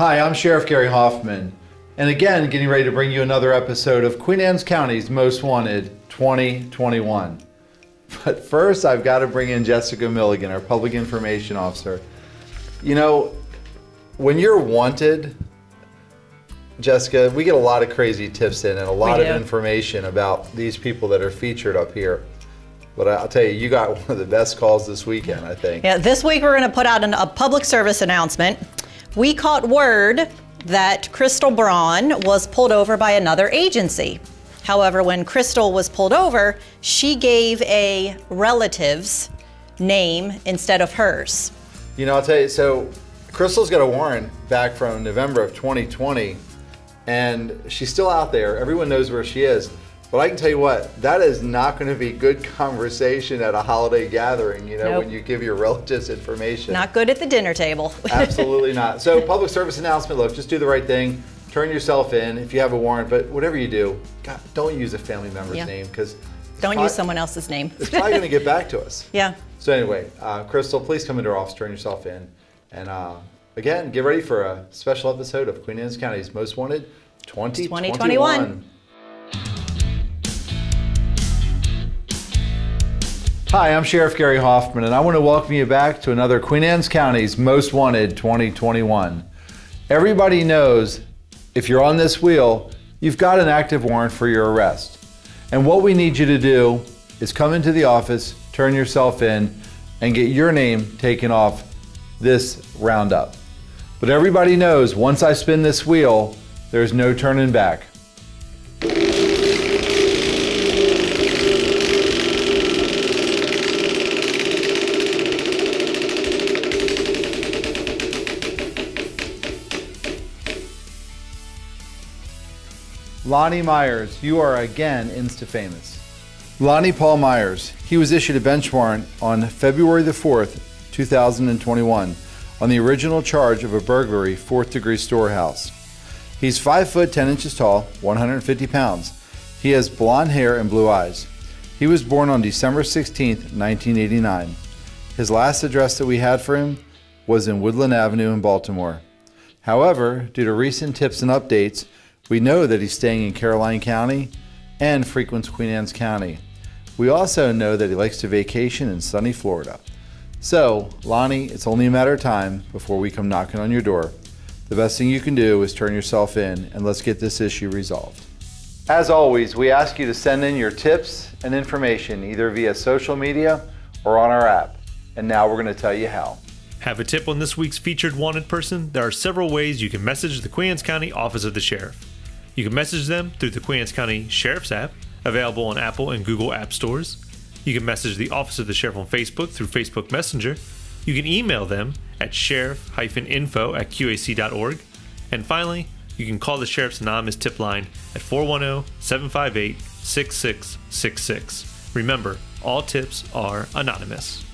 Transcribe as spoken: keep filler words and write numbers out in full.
Hi, I'm Sheriff Gary Hoffman, and again, getting ready to bring you another episode of Queen Anne's County's Most Wanted twenty twenty-one. But first, I've got to bring in Jessica Milligan, our Public Information Officer. You know, when you're wanted, Jessica, we get a lot of crazy tips in and a lot of information about these people that are featured up here. But I'll tell you, you got one of the best calls this weekend, I think. Yeah, this week we're going to put out an, a public service announcement. We caught word that Crystal Braun was pulled over by another agency. However, when Crystal was pulled over, she gave a relative's name instead of hers. You know, I'll tell you, so Crystal's got a warrant back from November of twenty twenty, and she's still out there. Everyone knows where she is. But I can tell you what, that is not going to be good conversation at a holiday gathering, you know, nope. When you give your relatives information. Not good at the dinner table. Absolutely not. So public service announcement, look, just do the right thing. Turn yourself in if you have a warrant, but whatever you do, God, don't use a family member's yeah. name, because don't probably, use someone else's name. It's probably going to get back to us. Yeah. So anyway, uh, Crystal, please come into our office, turn yourself in. And uh, again, get ready for a special episode of Queen Anne's County's Most Wanted twenty twenty-one. twenty twenty-one. Hi, I'm Sheriff Gary Hoffman, and I want to welcome you back to another Queen Anne's County's Most Wanted twenty twenty-one. Everybody knows if you're on this wheel, you've got an active warrant for your arrest. And what we need you to do is come into the office, turn yourself in, and get your name taken off this roundup. But everybody knows once I spin this wheel, there's no turning back. Lonnie Myers, you are again insta-famous. Lonnie Paul Myers, he was issued a bench warrant on February the fourth, two thousand twenty-one on the original charge of a burglary fourth degree storehouse. He's five foot ten inches tall, one hundred fifty pounds. He has blonde hair and blue eyes. He was born on December sixteenth, nineteen eighty-nine. His last address that we had for him was in Woodland Avenue in Baltimore. However, due to recent tips and updates, we know that he's staying in Caroline County and frequents Queen Anne's County. We also know that he likes to vacation in sunny Florida. So, Lonnie, it's only a matter of time before we come knocking on your door. The best thing you can do is turn yourself in, and let's get this issue resolved. As always, we ask you to send in your tips and information either via social media or on our app. And now we're going to tell you how. Have a tip on this week's featured wanted person? There are several ways you can message the Queen Anne's County Office of the Sheriff. You can message them through the Queen Anne's County Sheriff's app, available on Apple and Google App Stores. You can message the Office of the Sheriff on Facebook through Facebook Messenger. You can email them at sheriff info at Q A C dot org. And finally, you can call the Sheriff's anonymous tip line at four one zero, seven five eight, six six six six. Remember, all tips are anonymous.